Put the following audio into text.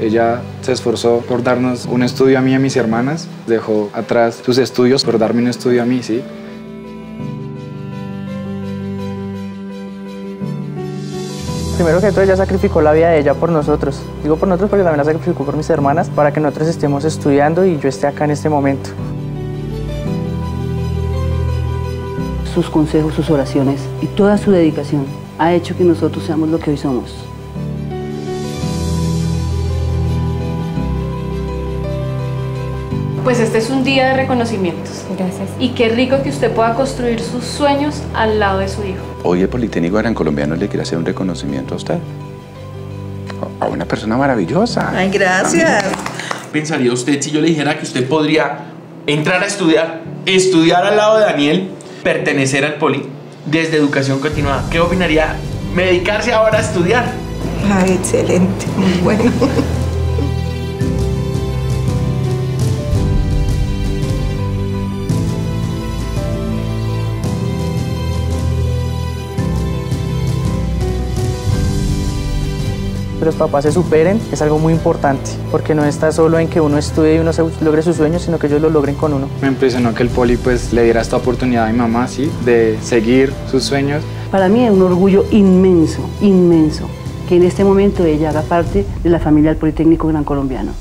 Ella se esforzó por darnos un estudio a mí y a mis hermanas. Dejó atrás sus estudios por darme un estudio a mí, ¿sí? Primero que todo, ella sacrificó la vida de ella por nosotros. Digo por nosotros porque también la sacrificó por mis hermanas, para que nosotros estemos estudiando y yo esté acá en este momento. Sus consejos, sus oraciones y toda su dedicación ha hecho que nosotros seamos lo que hoy somos. Pues este es un día de reconocimientos. Gracias. Y qué rico que usted pueda construir sus sueños al lado de su hijo. Hoy el Politécnico Grancolombiano le quiere hacer un reconocimiento a usted. A una persona maravillosa. Ay, gracias. ¿Pensaría usted si yo le dijera que usted podría entrar a estudiar al lado de Daniel, pertenecer al Poli desde educación continuada? ¿Qué opinaría? Dedicarse ahora a estudiar. Ay, excelente, muy bueno. Que los papás se superen es algo muy importante, porque no está solo en que uno estudie y uno logre sus sueños, sino que ellos lo logren con uno. Me impresionó que el Poli pues le diera esta oportunidad a mi mamá, ¿sí?, de seguir sus sueños. Para mí es un orgullo inmenso, inmenso, que en este momento ella haga parte de la familia del Politécnico Grancolombiano.